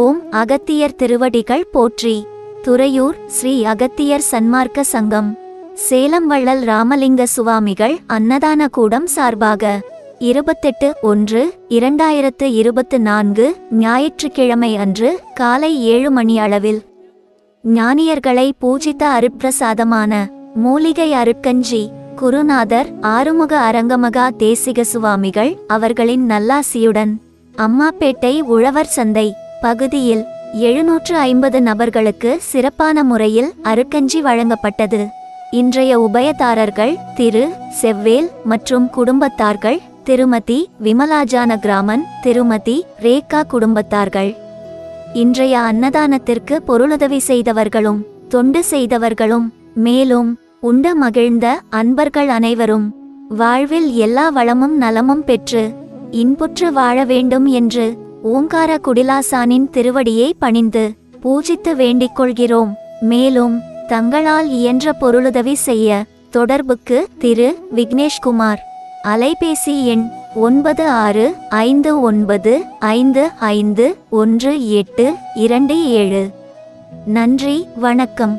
ஓம் அகத்தியர் திருவடிகள் போற்றி. துறையூர் ஸ்ரீ அகத்தியர் சன்மார்க்க சங்கம், சேலம் வள்ளல் ராமலிங்க சுவாமிகள் அன்னதான கூடம் சார்பாக 28/1/2024 ஞாயிற்றுக்கிழமை அன்று காலை 7 மணி அளவில் ஞானியர்களை பூஜித்த அருட்பிரசாதமான மூலிகை அருட்கஞ்சி குருநாதர் ஆறுமுக அரங்கமகா தேசிக சுவாமிகள் அவர்களின் நல்லாசியுடன் அம்மாப்பேட்டை உழவர் சந்தை பகுதியில் 750 நபர்களுக்கு சிறப்பான முறையில் அருட்கஞ்சி வழங்கப்பட்டது. இன்றைய உபயதாரர்கள் திரு செவ்வேல் மற்றும் குடும்பத்தார்கள், திருமதி விமலாஜான கிராமன், திருமதி ரேகா குடும்பத்தார்கள். இன்றைய அன்னதானத்திற்கு பொருளுதவி செய்தவர்களும் தொண்டு செய்தவர்களும் மேலும் உண்ட மகிழ்ந்த அன்பர்கள் அனைவரும் வாழ்வில் எல்லா வளமும் நலமும் பெற்று இன்புற்று வாழ வேண்டும் என்று ஓங்கார குடிலாசானின் திருவடியை பணிந்து பூஜித்து வேண்டிக் கொள்கிறோம். மேலும் தங்களால் இயன்ற பொருளுதவி செய்ய தொடர்புக்கு திரு விக்னேஷ்குமார், அலைபேசி எண் 9659551827. நன்றி, வணக்கம்.